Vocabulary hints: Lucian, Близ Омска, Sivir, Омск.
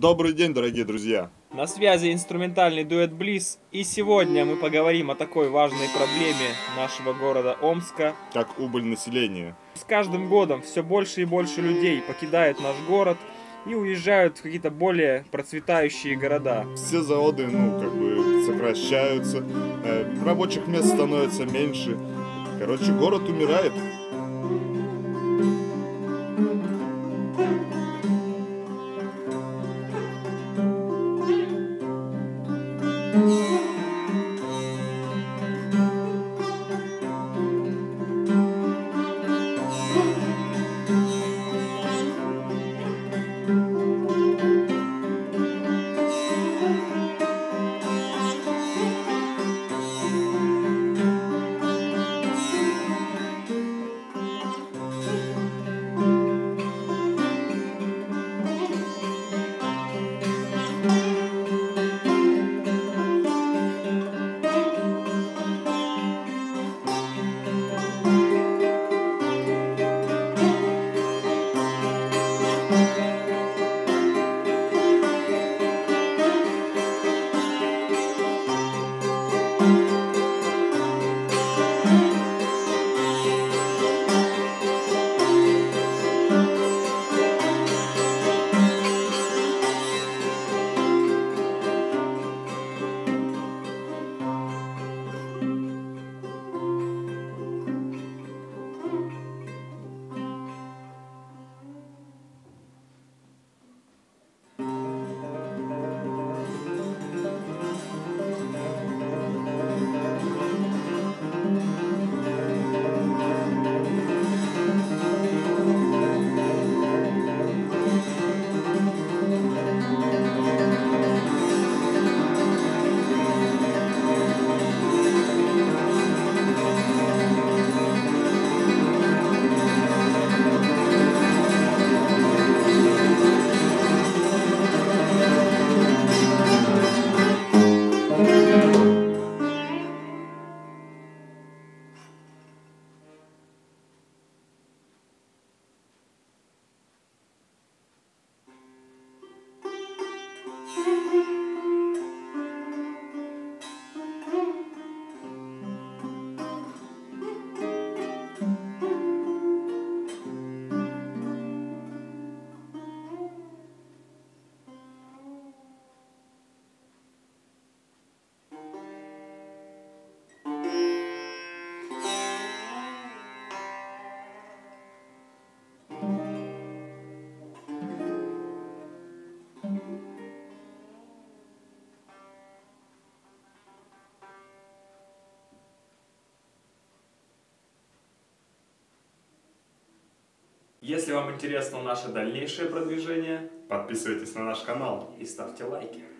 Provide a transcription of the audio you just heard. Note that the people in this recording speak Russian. Добрый день, дорогие друзья! На связи инструментальный дуэт Близ, и сегодня мы поговорим о такой важной проблеме нашего города Омска, как убыль населения. С каждым годом все больше и больше людей покидает наш город и уезжают в какие-то более процветающие города. Все заводы, сокращаются, рабочих мест становится меньше. Короче, город умирает. Если вам интересно наше дальнейшее продвижение, подписывайтесь на наш канал и ставьте лайки.